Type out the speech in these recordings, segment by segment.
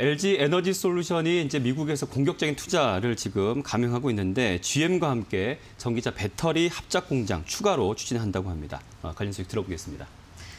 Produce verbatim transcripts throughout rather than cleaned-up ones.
엘지 에너지 솔루션이 이제 미국에서 공격적인 투자를 지금 감행하고 있는데 지엠과 함께 전기차 배터리 합작 공장 추가로 추진한다고 합니다. 관련 소식 들어보겠습니다.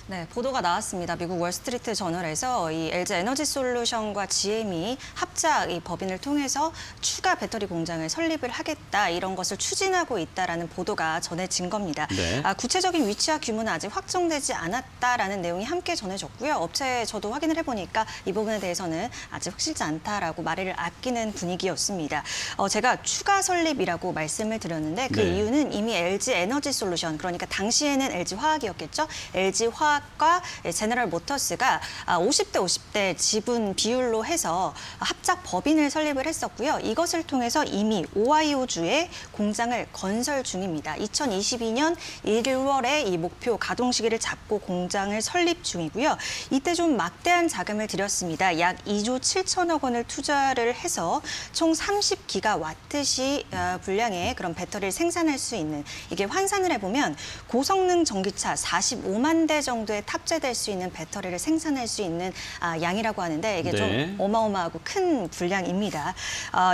네, 보도가 나왔습니다. 미국 월스트리트 저널에서 이 엘지 에너지 솔루션과 지엠이 합작 이 법인을 통해서 추가 배터리 공장을 설립을 하겠다, 이런 것을 추진하고 있다라는 보도가 전해진 겁니다. 네. 아, 구체적인 위치와 규모는 아직 확정되지 않았다라는 내용이 함께 전해졌고요. 업체에 저도 확인을 해보니까 이 부분에 대해서는 아직 확실치 않다라고 말을 아끼는 분위기였습니다. 어, 제가 추가 설립이라고 말씀을 드렸는데 그 네. 이유는 이미 엘지 에너지 솔루션, 그러니까 당시에는 엘지 화학이었겠죠. 엘지 화학 과 제너럴 모터스가 오십 대 오십 대 지분 비율로 해서 합작 법인을 설립을 했었고요. 이것을 통해서 이미 오하이오 주에 공장을 건설 중입니다. 이천이십이년 일월에 이 목표 가동 시기를 잡고 공장을 설립 중이고요. 이때 좀 막대한 자금을 들였습니다. 약 이조 칠천억 원을 투자를 해서 총 삼십 기가와트시 분량의 그런 배터리를 생산할 수 있는, 이게 환산을 해보면 고성능 전기차 사십오만 대 정도 탑재될 수 있는 배터리를 생산할 수 있는 양이라고 하는데 이게 네. 좀 어마어마하고 큰 분량입니다.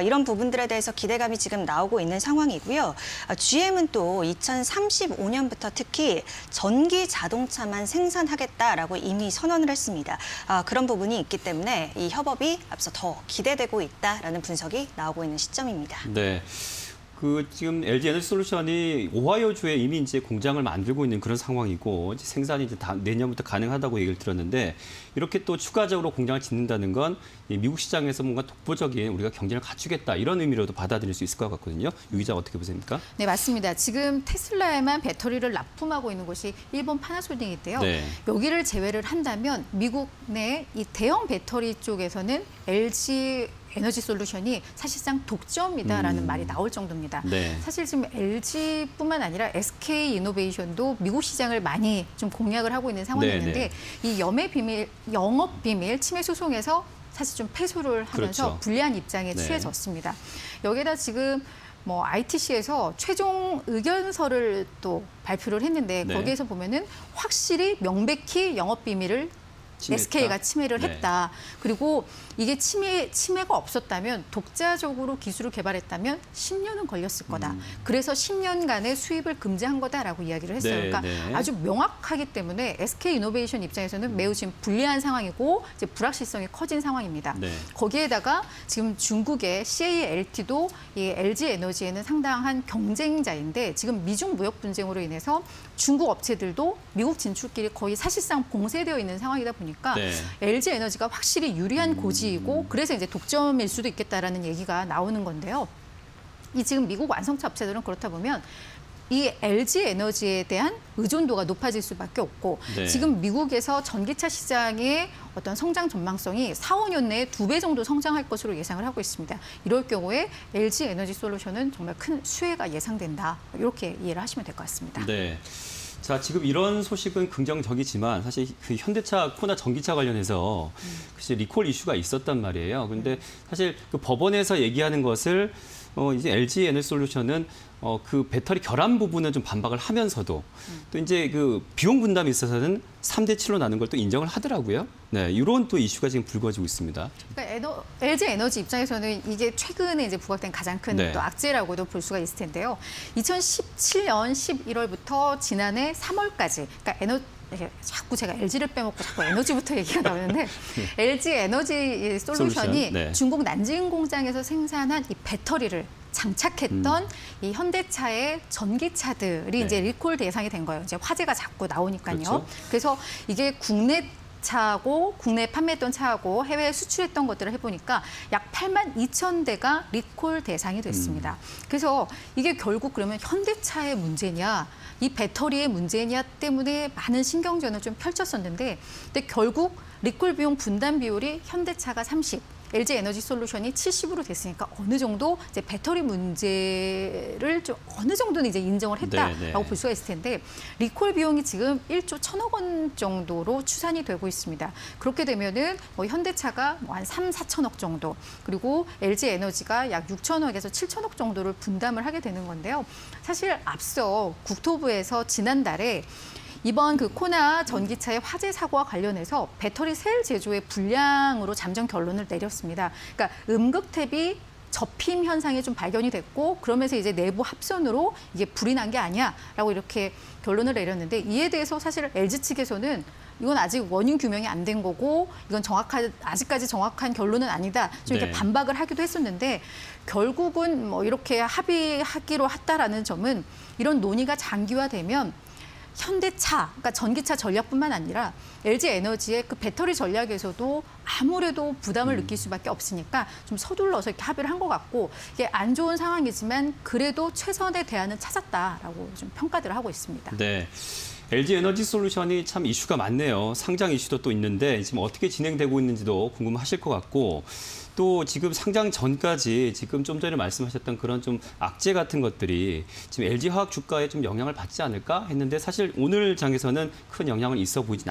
이런 부분들에 대해서 기대감이 지금 나오고 있는 상황이고요. 지엠은 또 이천삼십오년부터 특히 전기 자동차만 생산하겠다라고 이미 선언을 했습니다. 그런 부분이 있기 때문에 이 협업이 앞서 더 기대되고 있다라는 분석이 나오고 있는 시점입니다. 네. 그 지금 엘지 에너지 솔루션이 오하이오 주에 이미 이제 공장을 만들고 있는 그런 상황이고 이제 생산이 이제 다 내년부터 가능하다고 얘기를 들었는데 이렇게 또 추가적으로 공장을 짓는다는 건 미국 시장에서 뭔가 독보적인 우리가 경쟁을 갖추겠다 이런 의미로도 받아들일 수 있을 것 같거든요. 유 기자 어떻게 보십니까? 네, 맞습니다. 지금 테슬라에만 배터리를 납품하고 있는 곳이 일본 파나소닉인데요. 네. 여기를 제외를 한다면 미국 내 이 대형 배터리 쪽에서는 엘지 에너지 솔루션이 사실상 독점이다라는 음. 말이 나올 정도입니다. 네. 사실 지금 엘지뿐만 아니라 에스케이이노베이션도 미국 시장을 많이 좀 공략을 하고 있는 상황이었는데 이 염의 비밀, 영업 비밀 침해 소송에서 사실 좀 패소를 하면서 그렇죠. 불리한 입장에 네. 취해졌습니다. 여기에다 지금 뭐 아이티씨에서 최종 의견서를 또 발표를 했는데 네. 거기에서 보면은 확실히 명백히 영업 비밀을 침해했다. 에스케이가 침해를 네. 했다. 그리고 이게 침해, 침해가 없었다면 독자적으로 기술을 개발했다면 십 년은 걸렸을 거다. 음. 그래서 십 년간의 수입을 금지한 거다라고 이야기를 했어요. 네, 그러니까 네. 아주 명확하기 때문에 에스케이이노베이션 입장에서는 매우 지금 불리한 상황이고 이제 불확실성이 커진 상황입니다. 네. 거기에다가 지금 중국의 씨에이엘티도 이 엘지 에너지에는 상당한 경쟁자인데 지금 미중 무역 분쟁으로 인해서 중국 업체들도 미국 진출길이 거의 사실상 봉쇄되어 있는 상황이다 보니까 그러니까 네. 엘지 에너지가 확실히 유리한 고지이고 그래서 이제 독점일 수도 있겠다라는 얘기가 나오는 건데요. 이 지금 미국 완성차 업체들은 그렇다 보면 이 엘지 에너지에 대한 의존도가 높아질 수밖에 없고 네. 지금 미국에서 전기차 시장의 어떤 성장 전망성이 사, 오년 내에 두 배 정도 성장할 것으로 예상을 하고 있습니다. 이럴 경우에 엘지 에너지 솔루션은 정말 큰 수혜가 예상된다. 이렇게 이해를 하시면 될 것 같습니다. 네. 자, 지금 이런 소식은 긍정적이지만 사실 그 현대차 코나 전기차 관련해서 사실 리콜 이슈가 있었단 말이에요. 그런데 사실 그 법원에서 얘기하는 것을 어 이제 엘지 에너지 솔루션은 어 그 배터리 결함 부분은 좀 반박을 하면서도 또 이제 그 비용 분담에 있어서는 삼 대 칠로 나눈 걸 또 인정을 하더라고요. 네, 이런 또 이슈가 지금 불거지고 있습니다. 그러니까 에너, 엘지 에너지 입장에서는 이게 최근에 이제 부각된 가장 큰 네. 또 악재라고도 볼 수가 있을 텐데요. 이천십칠년 십일월부터 지난해 삼월까지, 그러니까 에너 자꾸 제가 엘지를 빼먹고 자꾸 에너지부터 얘기가 나오는데 엘지 에너지 솔루션이 네. 중국 난징 공장에서 생산한 이 배터리를 장착했던 음. 이 현대차의 전기차들이 네. 이제 리콜 대상이 된 거예요. 이제 화재가 자꾸 나오니까요. 그렇죠. 그래서 이게 국내 차하고 국내에 판매했던 차하고 해외에 수출했던 것들을 해보니까 약 팔만 이천 대가 리콜 대상이 됐습니다. 음. 그래서 이게 결국 그러면 현대차의 문제냐, 이 배터리의 문제냐 때문에 많은 신경전을 좀 펼쳤었는데 근데 결국 리콜 비용 분담 비율이 현대차가 삼십, 엘지 에너지 솔루션이 칠십으로 됐으니까 어느 정도 이제 배터리 문제를 좀 어느 정도는 이제 인정을 했다라고 네네. 볼 수가 있을 텐데 리콜 비용이 지금 일조 천억 원 정도로 추산이 되고 있습니다. 그렇게 되면은 뭐 현대차가 뭐 한 삼, 사천억 정도 그리고 엘지 에너지가 약 육천억에서 칠천억 정도를 분담을 하게 되는 건데요. 사실 앞서 국토부에서 지난달에 이번 그 코나 전기차의 화재 사고와 관련해서 배터리 셀 제조의 불량으로 잠정 결론을 내렸습니다. 그러니까 음극 탭이 접힘 현상이 좀 발견이 됐고, 그러면서 이제 내부 합선으로 이게 불이 난 게 아니야라고 이렇게 결론을 내렸는데, 이에 대해서 사실 엘지 측에서는 이건 아직 원인 규명이 안 된 거고, 이건 정확한, 아직까지 정확한 결론은 아니다, 좀 이렇게 네. 반박을 하기도 했었는데, 결국은 뭐 이렇게 합의하기로 했다라는 점은 이런 논의가 장기화되면 현대차, 그러니까 전기차 전략뿐만 아니라 엘지 에너지의 그 배터리 전략에서도 아무래도 부담을 음. 느낄 수밖에 없으니까 좀 서둘러서 이렇게 합의를 한 것 같고, 이게 안 좋은 상황이지만 그래도 최선의 대안은 찾았다라고 좀 평가들을 하고 있습니다. 네. 엘지 에너지 솔루션이 참 이슈가 많네요. 상장 이슈도 또 있는데 지금 어떻게 진행되고 있는지도 궁금하실 것 같고, 또 지금 상장 전까지 지금 좀 전에 말씀하셨던 그런 좀 악재 같은 것들이 지금 엘지 화학 주가에 좀 영향을 받지 않을까 했는데, 사실 오늘 장에서는 큰 영향은 있어 보이진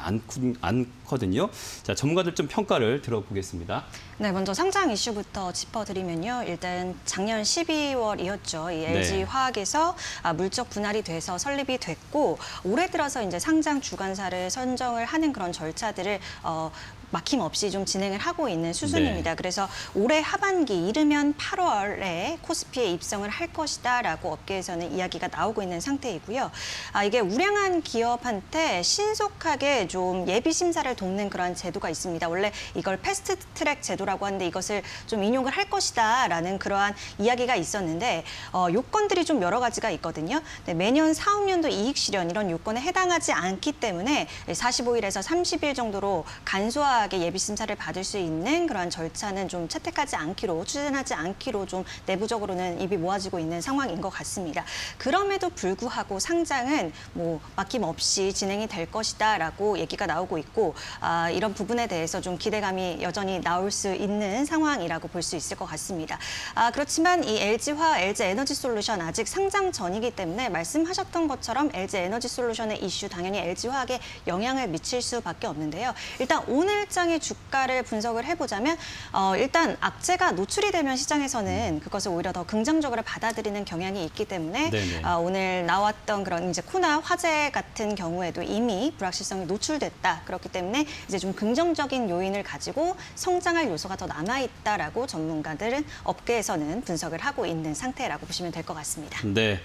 않거든요. 자, 전문가들 좀 평가를 들어보겠습니다. 네, 먼저 상장 이슈부터 짚어드리면요. 일단 작년 십이월이었죠. 이 엘지 네. 화학에서 물적 분할이 돼서 설립이 됐고, 올해 들어서 이제 상장 주관사를 선정을 하는 그런 절차들을 어, 막힘없이 좀 진행을 하고 있는 수순입니다. 네. 그래서 올해 하반기, 이르면 팔월에 코스피에 입성을 할 것이다라고 업계에서는 이야기가 나오고 있는 상태이고요. 아, 이게 우량한 기업한테 신속하게 좀 예비 심사를 돕는 그런 제도가 있습니다. 원래 이걸 패스트트랙 제도라고 하는데, 이것을 좀 인용을 할 것이다라는 그러한 이야기가 있었는데, 어, 요건들이 좀 여러 가지가 있거든요. 네, 매년 사업년도 이익 실현 이런 요건에 해당하지 않기 때문에 사십오일에서 삼십일 정도로 간소화 예비 심사를 받을 수 있는 그러한 절차는 좀 채택하지 않기로, 추진하지 않기로 좀 내부적으로는 입이 모아지고 있는 상황인 것 같습니다. 그럼에도 불구하고 상장은 뭐 막힘없이 진행이 될 것이다라고 얘기가 나오고 있고, 아, 이런 부분에 대해서 좀 기대감이 여전히 나올 수 있는 상황이라고 볼 수 있을 것 같습니다. 아, 그렇지만 이 엘지화학, 엘지 에너지 솔루션 아직 상장 전이기 때문에 말씀하셨던 것처럼 엘지 에너지 솔루션의 이슈 당연히 엘지화학에 영향을 미칠 수밖에 없는데요. 일단 오늘 시장의 주가를 분석을 해보자면, 어, 일단 악재가 노출이 되면 시장에서는 그것을 오히려 더 긍정적으로 받아들이는 경향이 있기 때문에 어, 오늘 나왔던 그런 이제 코나 화재 같은 경우에도 이미 불확실성이 노출됐다. 그렇기 때문에 이제 좀 긍정적인 요인을 가지고 성장할 요소가 더 남아있다라고 전문가들은, 업계에서는 분석을 하고 있는 상태라고 보시면 될 것 같습니다. 네.